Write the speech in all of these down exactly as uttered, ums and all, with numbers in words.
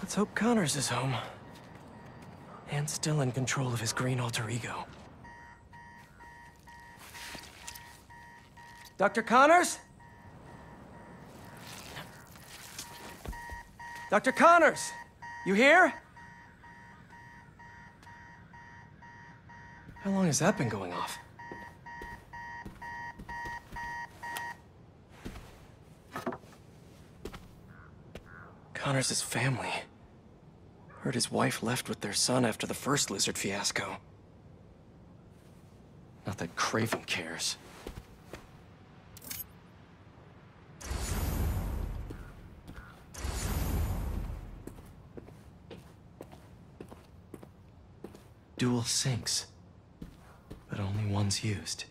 Let's hope Connors is home. And still in control of his green alter ego. Doctor Connors? Doctor Connors! You here? How long has that been going off? Connors' family. Heard his wife left with their son after the first lizard fiasco. Not that Kraven cares. Dual sinks, but only one's used.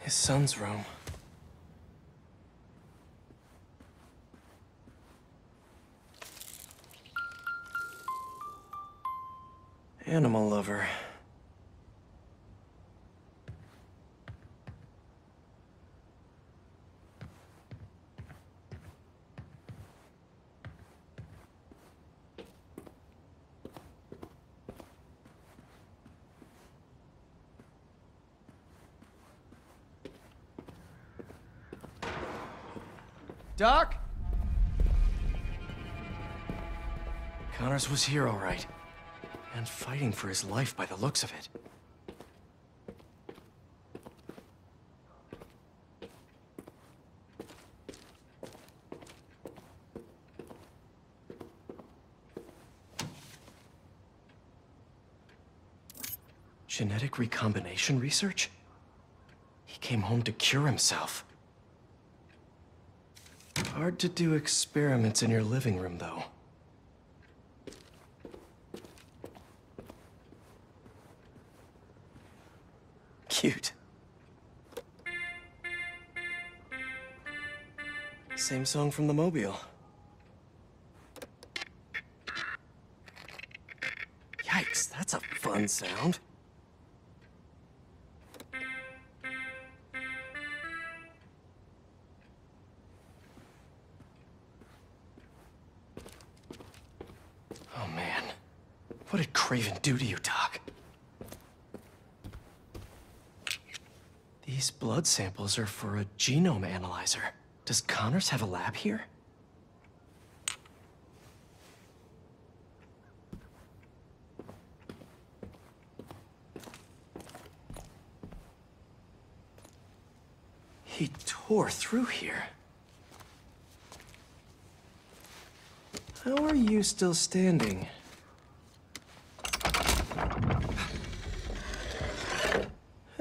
His son's room. Animal lover. Doc? Connors was here all right. And fighting for his life by the looks of it. Genetic recombination research? He came home to cure himself. Hard to do experiments in your living room, though. Cute. Same song from the mobile. Yikes, that's a fun sound. Oh man, what did Kraven do to you, Doc? These blood samples are for a genome analyzer. Does Connors have a lab here? He tore through here. How are you still standing?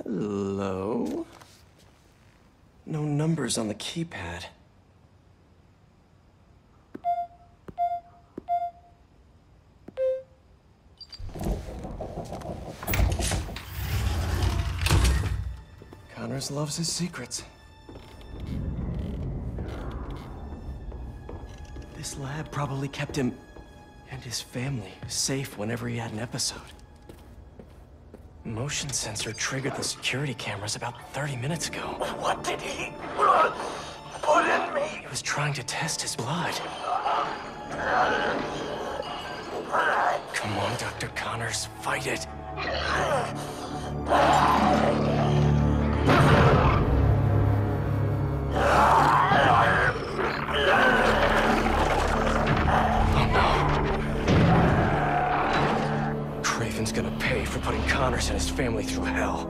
Hello? No numbers on the keypad. Connors loves his secrets. This lab probably kept him and his family safe whenever he had an episode. Motion sensor triggered the security cameras about thirty minutes ago. What did he put in me? He was trying to test his blood. Come on, Doctor Connors, fight it. Kraven's gonna pay for putting Connors and his family through hell.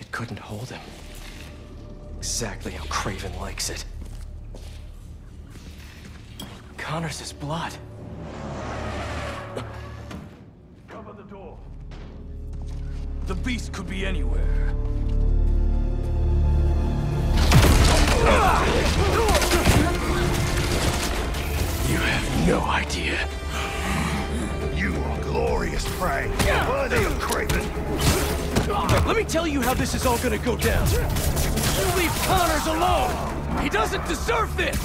It couldn't hold him. Exactly how Kraven likes it. Connors' blood. Cover the door. The beast could be anywhere. You have no idea. You are glorious. prey. Where are they, Kraven? Let me tell you how this is all gonna go down. You leave Connors alone! He doesn't deserve this!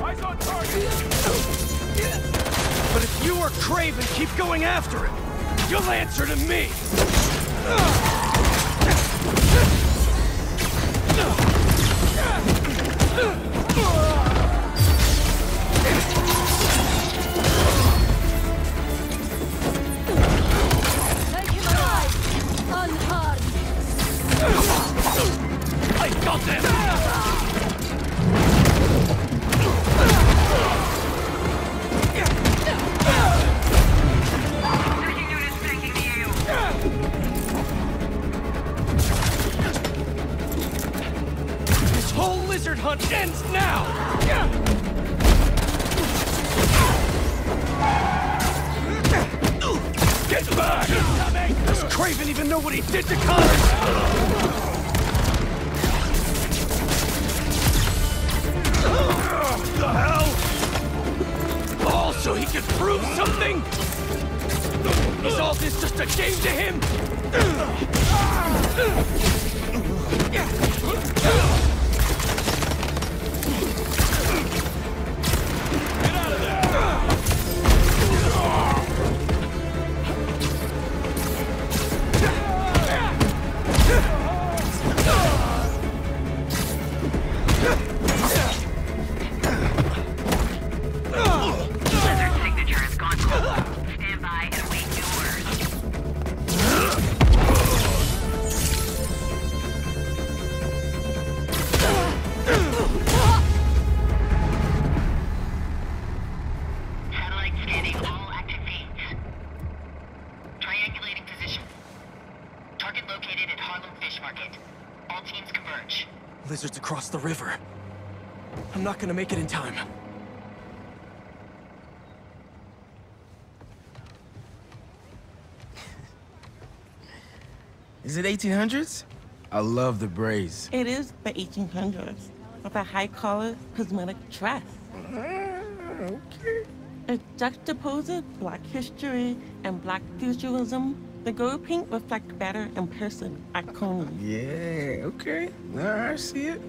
Eyes on target! But if you or Kraven keep going after him, you'll answer to me! Take him alive! Unharmed! I got them! Second unit's taking the ale. This whole lizard hunt ends now! Get back! Does Kraven even know what he did to Connors? What the hell? All so he could prove something? Is all this just a game to him? Get out of there! The river. I'm not gonna make it in time. Is it eighteen hundreds? I love the braids. It is the eighteen hundreds with a high collar cosmetic dress. Uh, okay. It juxtaposes Black history and Black futurism. The gold pink reflects better in person at Coney. Yeah, okay. All right, I see it.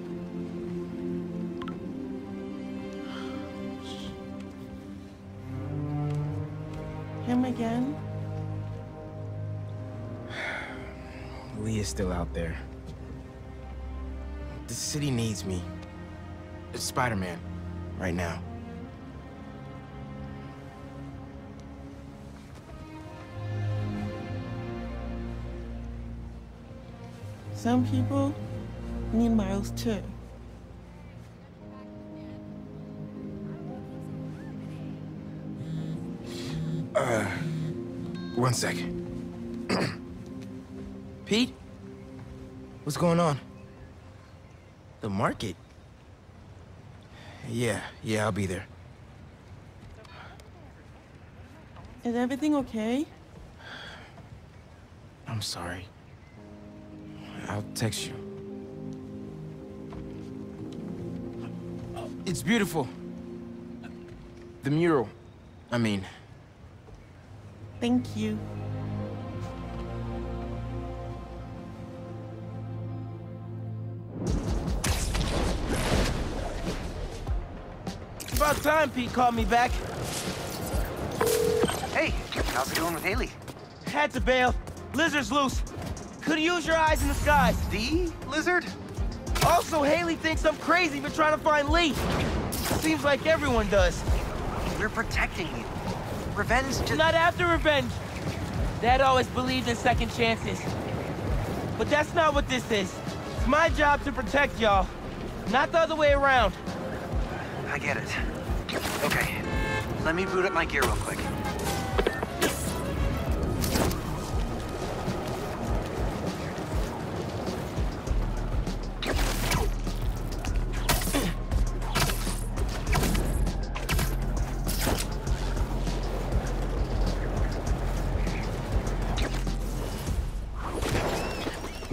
Him again? Lee is still out there. The city needs me. It's Spider-Man right now. Some people need Miles too. Uh, one second. Pete? What's going on? The market? Yeah, yeah, I'll be there. Is everything okay? I'm sorry. I'll text you. It's beautiful. The mural, I mean. Thank you. It's about time Pete called me back. Hey, how's it going with Hailey? Had to bail. Lizard's loose. Could use your eyes in the sky. The lizard? Also, Hailey thinks I'm crazy for trying to find Lee. Seems like everyone does. We're protecting you. Revenge just... Not after revenge. Dad always believed in second chances. But that's not what this is. It's my job to protect y'all, not the other way around. I get it. Okay, let me boot up my gear real quick.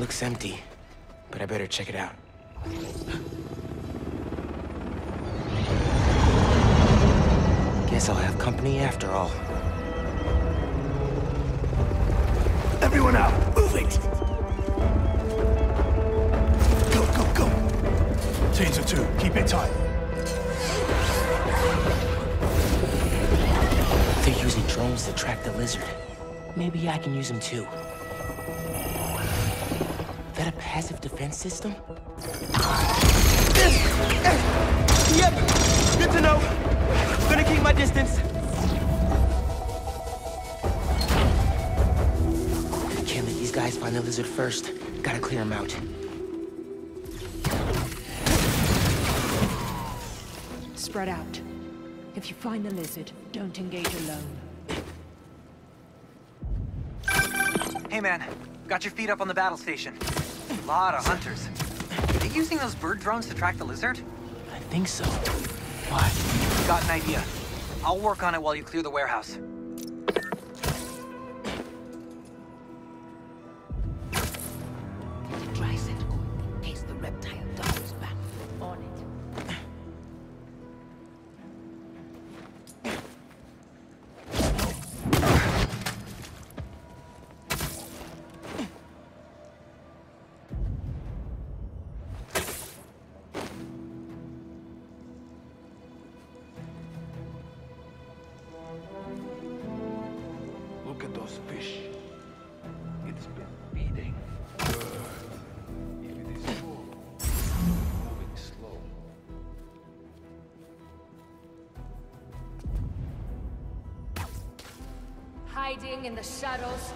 It's empty, but I better check it out. Guess I'll have company after all. Everyone out! Move it! Go, go, go! Teams of two, keep it tight. They're using drones to track the lizard. Maybe I can use them too. Is that a passive defense system? Yep! Good to know! Gonna keep my distance! Can't let these guys find the lizard first. Gotta clear them out. Spread out. If you find the lizard, don't engage alone. Hey man, got your feet up on the battle station. A lot of hunters. Are they using those bird drones to track the lizard? I think so. What? Got an idea. I'll work on it while you clear the warehouse. Hiding in the shadows.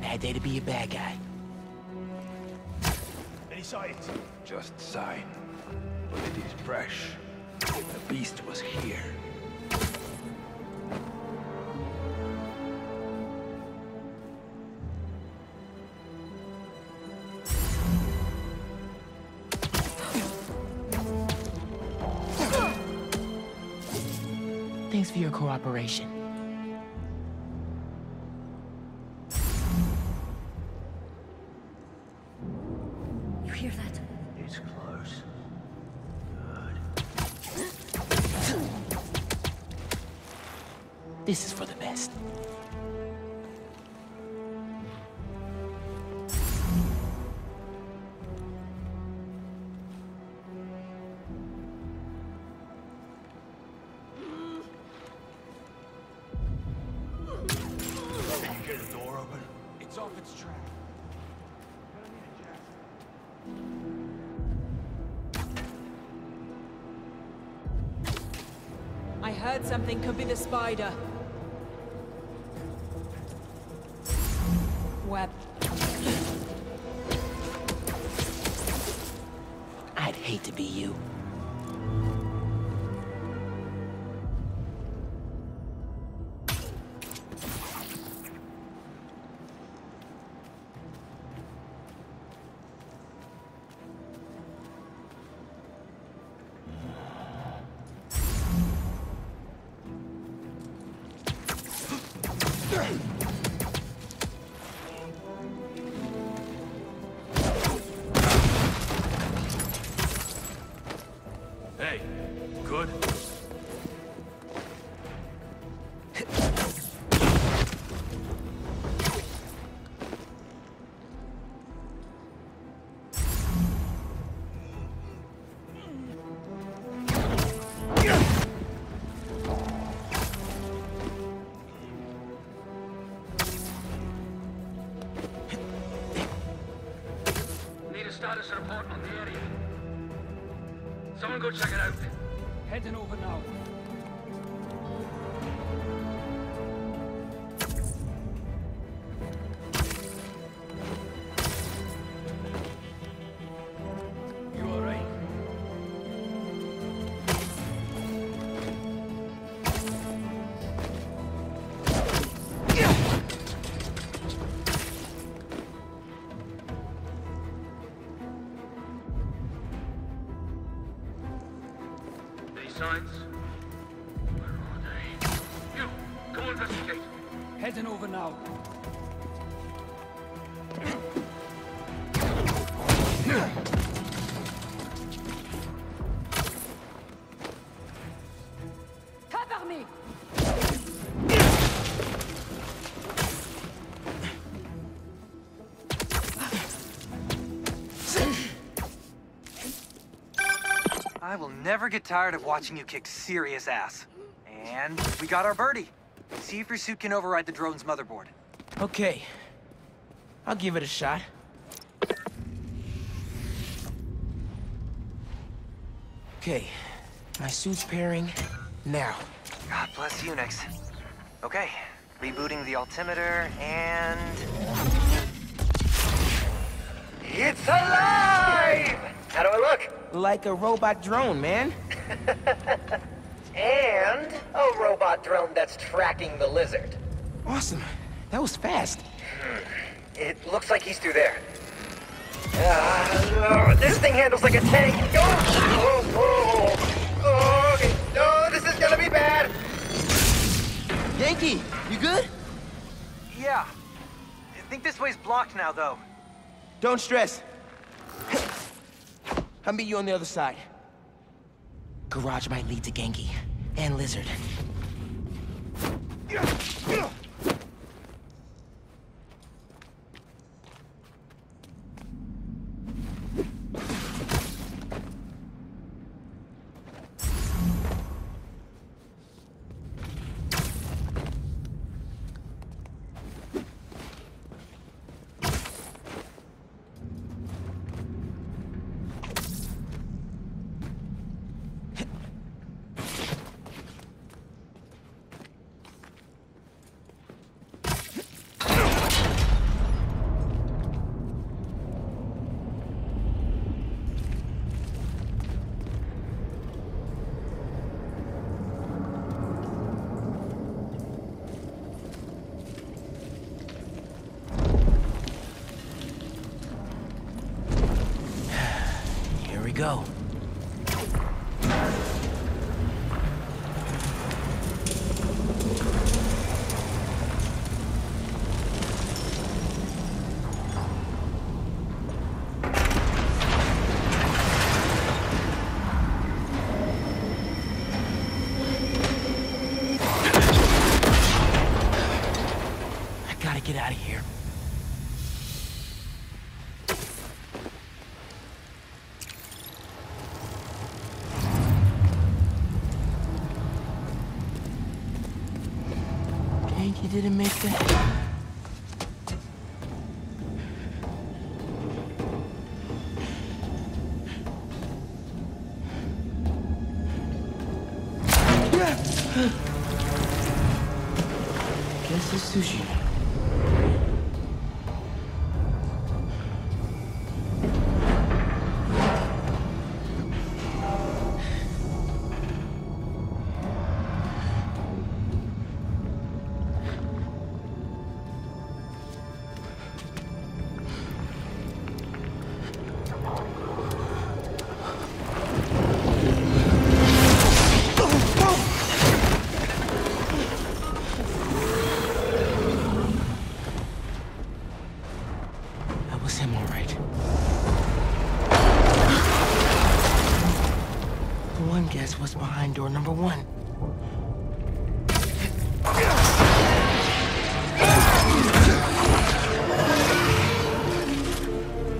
Bad day to be a bad guy. Any signs? Just sign. But it is fresh. The beast was here. Thanks for your cooperation. You hear that? It's close. Good. This is for the best. Something could be the spider. Web. I'd hate to be you. Status report on the area. Someone go check it out. Heading over now. Signs? Where are they? You, go investigate. Heading over now. I will never get tired of watching you kick serious ass. And we got our birdie. See if your suit can override the drone's motherboard. Okay. I'll give it a shot. Okay. My suit's pairing now. God bless Unix. Okay. Rebooting the altimeter and... It's alive! How do I look? Like a robot drone, man. And a robot drone that's tracking the lizard. Awesome. That was fast. It looks like he's through there. Uh, this thing handles like a tank. Oh, oh, oh. Oh, okay. No, this is gonna be bad. Yankee, you good? Yeah. I think this way's blocked now, though. Don't stress. I'll meet you on the other side. Garage might lead to Genki and Lizard. Go. I gotta get out of here. You didn't make that. Guess it's sushi. Door number one.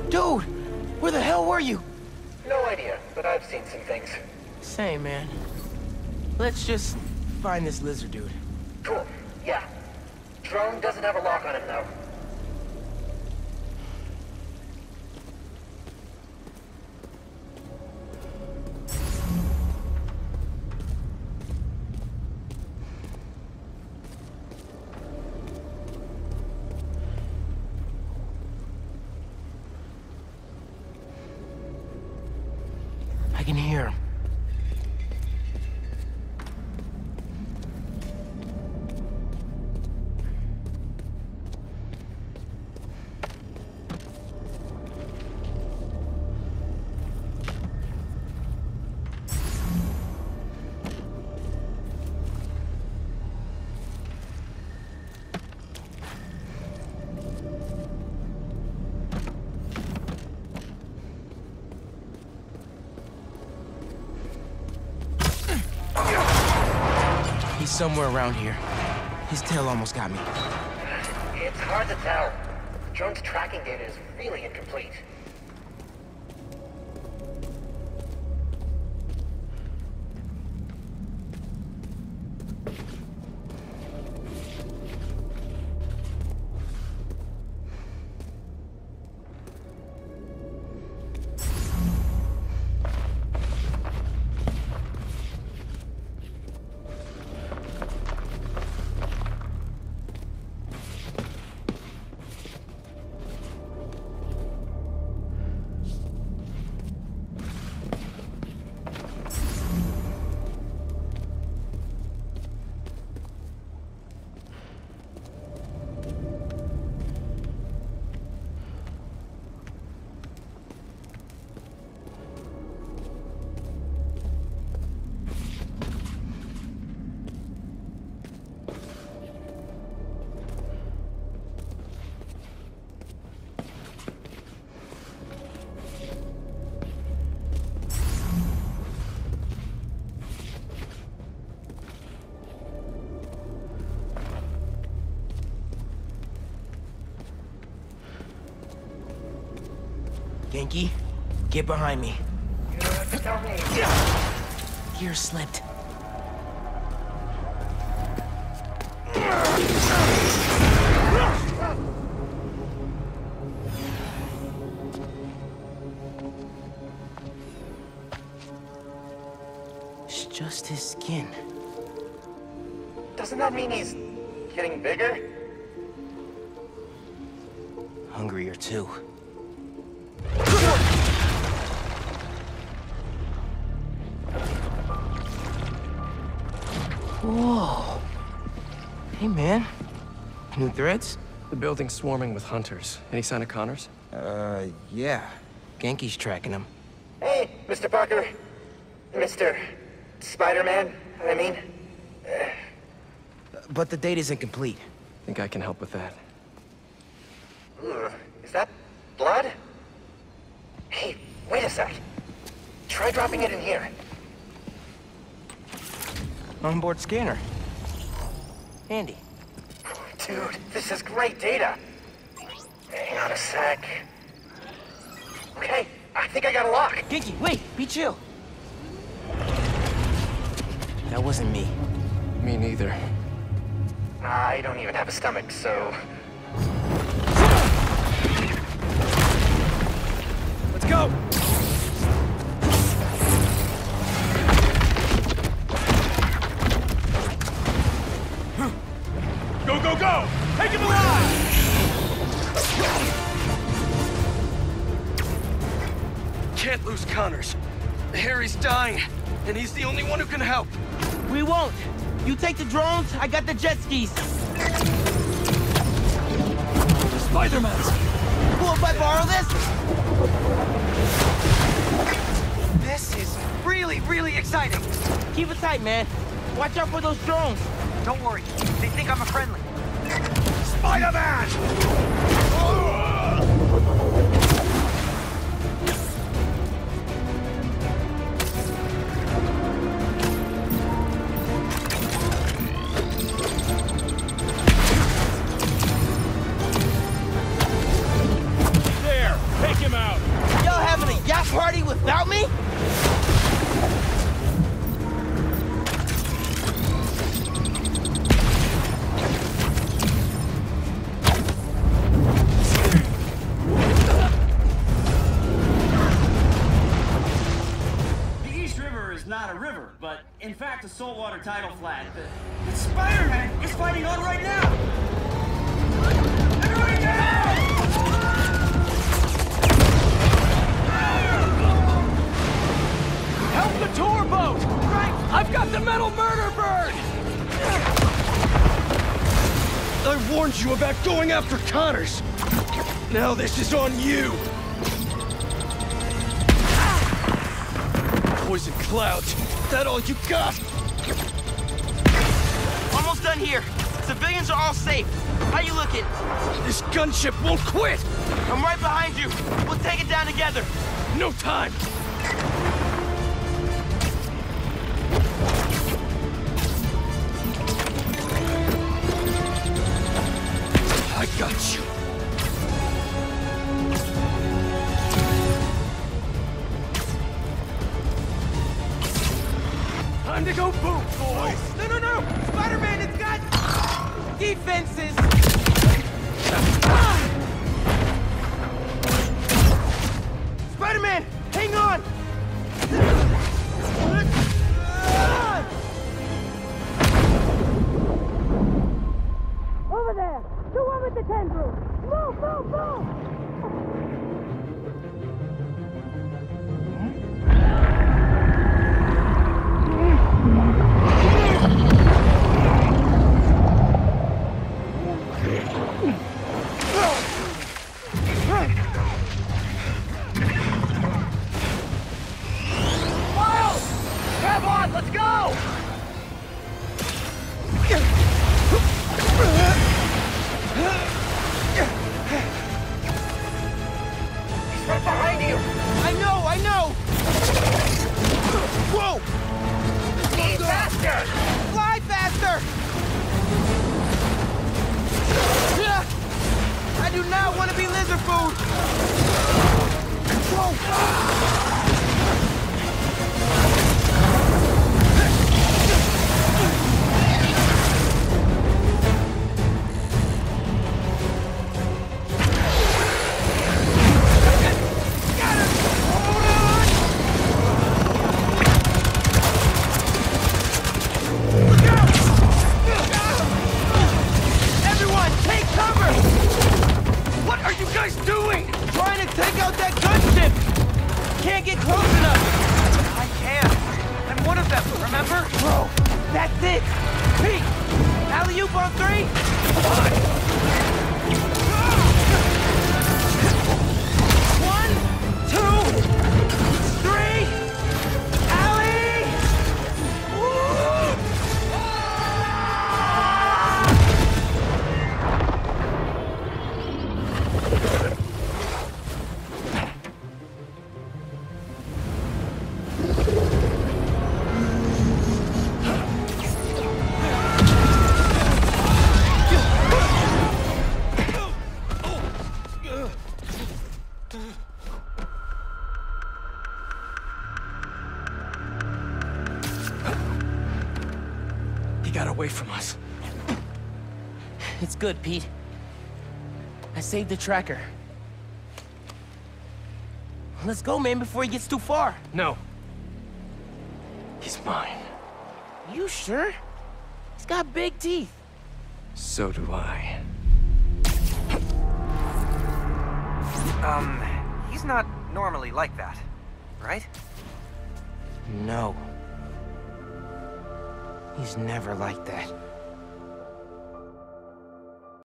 Dude, where the hell were you? No idea, but I've seen some things. Same, man. Let's just find this lizard dude. Cool, yeah. Drone doesn't have a lock on him, though. I can hear him. Somewhere around here. His tail almost got me. It's hard to tell. The drone's tracking data is really incomplete. Pinky, get behind me. Gear slipped. It's just his skin. Doesn't that mean he's getting bigger? Hungrier too. Whoa. Hey, man. New threads? The building's swarming with hunters. Any sign of Connors? Uh, yeah. Genki's tracking him. Hey, Mister Parker. Mister Spider-Man, I mean. But the date isn't complete. Think I can help with that. Is that blood? Hey, wait a sec. Try dropping it in here. Onboard scanner. Handy. Dude, this is great data. Hang on a sec. Okay, I think I got a lock. Ginky, wait, be chill. That wasn't me. Me neither. I don't even have a stomach, so... Let's go! Go, go, go! Take him alive! Can't lose Connors. Harry's dying, and he's the only one who can help. We won't. You take the drones, I got the jet skis. Spider-Man! Cool if I borrow this? This is really, really exciting. Keep it tight, man. Watch out for those drones. Don't worry. They think I'm a friendly. Spider-Man! There! Take him out! Y'all having a yacht party without me? In fact, a saltwater tidal flat. But Spider-Man is fighting on right now! Everybody down! Help the tour boat! Right! I've got the metal murder bird! I warned you about going after Connors. Now this is on you! Poison clouds. Is that all you got? Almost done here. Civilians are all safe. How you looking? This gunship won't quit! I'm right behind you. We'll take it down together. No time! I got you. Time to go boom, boys! No, no, no! Spider-Man, it's got... defenses! Spider-Man, hang on! Over there! The one with the tendrils! Move, move, move! Good, Pete. I saved the tracker. Let's go, man, before he gets too far. No. He's mine. You sure? He's got big teeth. So do I. Um, he's not normally like that, right? No. He's never like that.